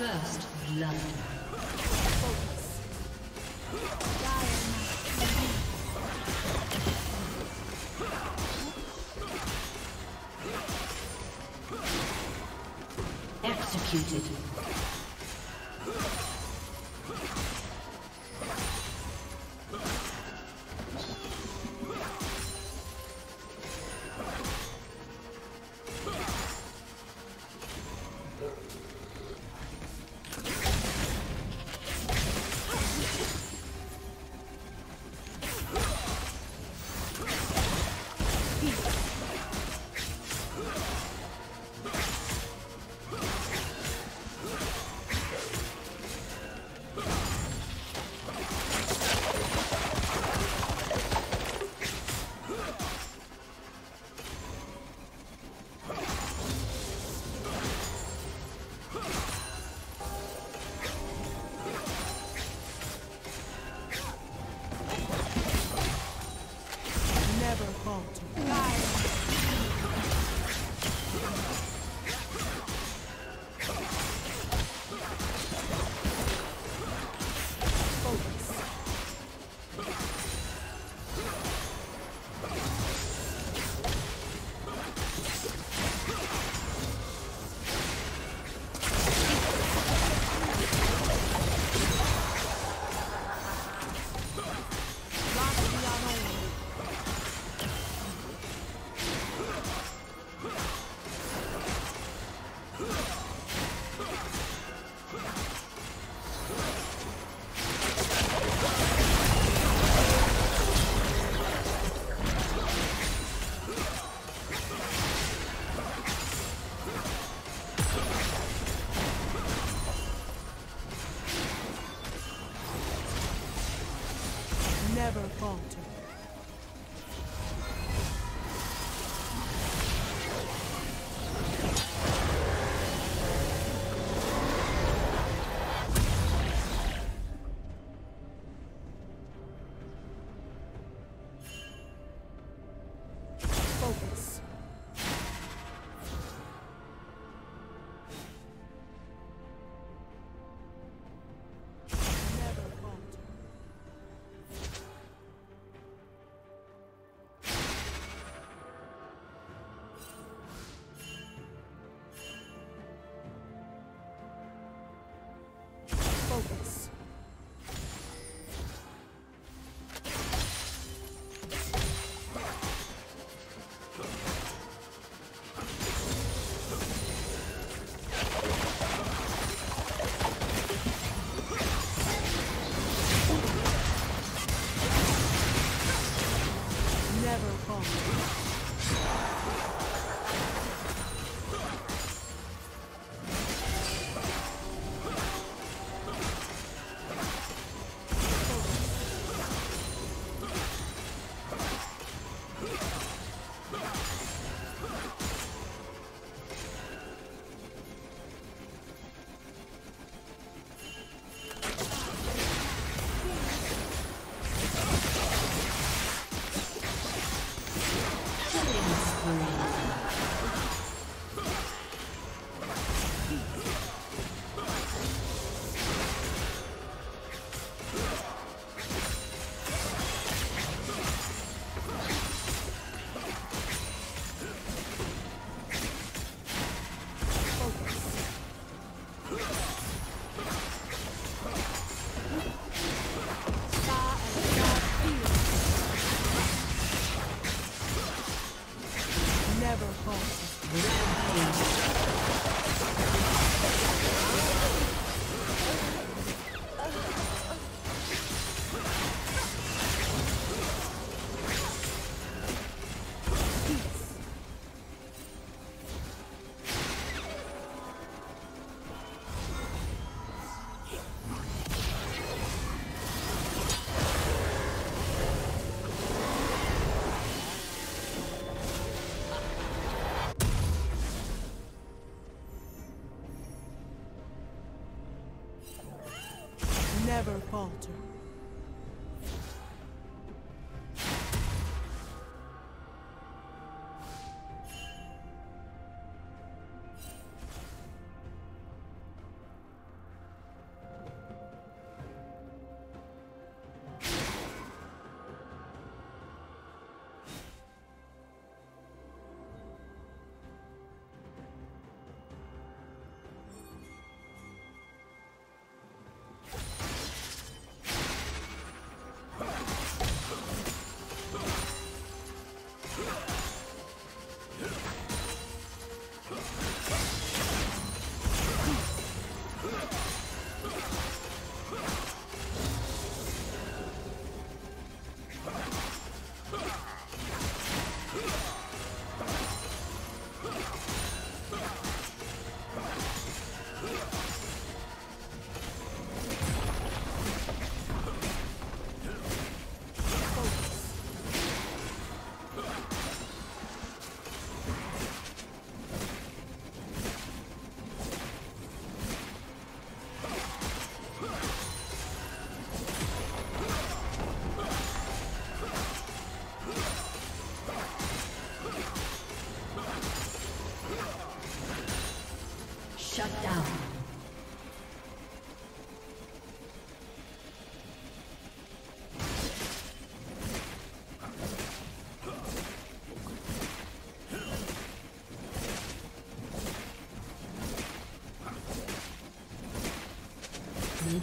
First blood. Executed. Never falter. Focus. Never falter. Shut down. Blue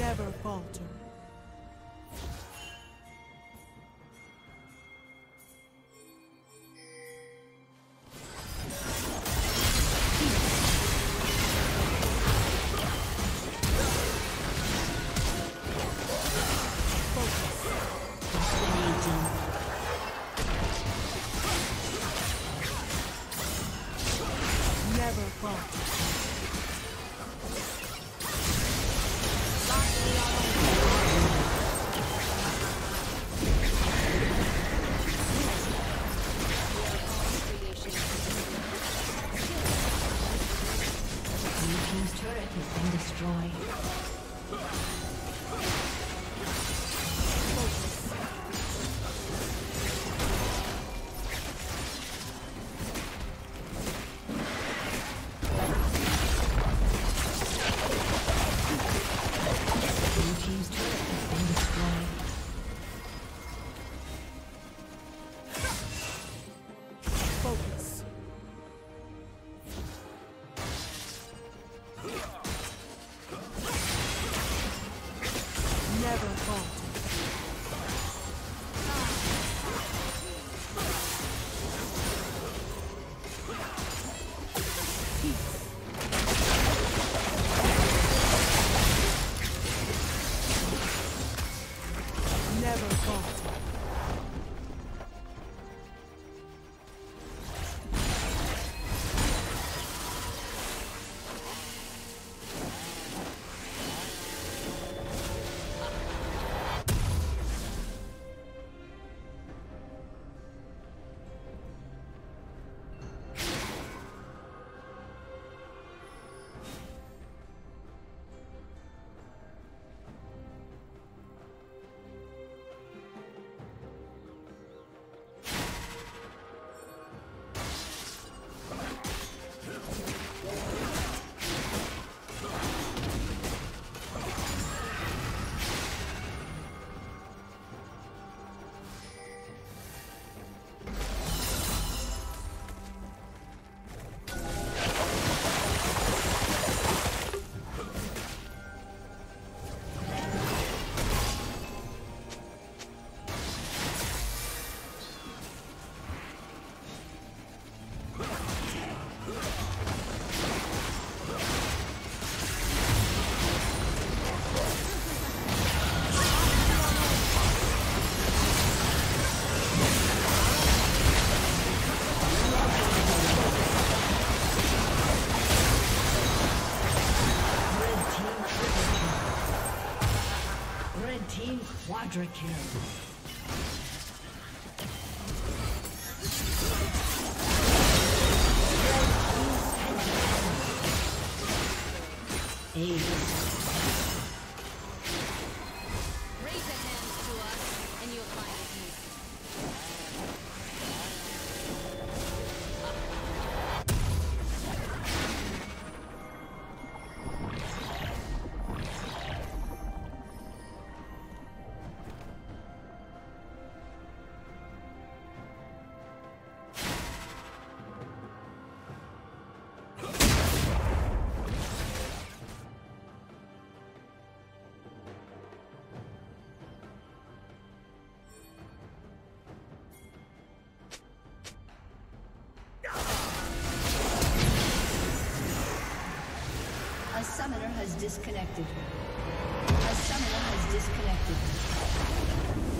Never falter. Red team quadra kill. Raise your hands to us, and you'll find it has disconnected. A summoner has disconnected.